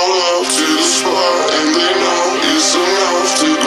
hold up to the spot, and they know it's enough to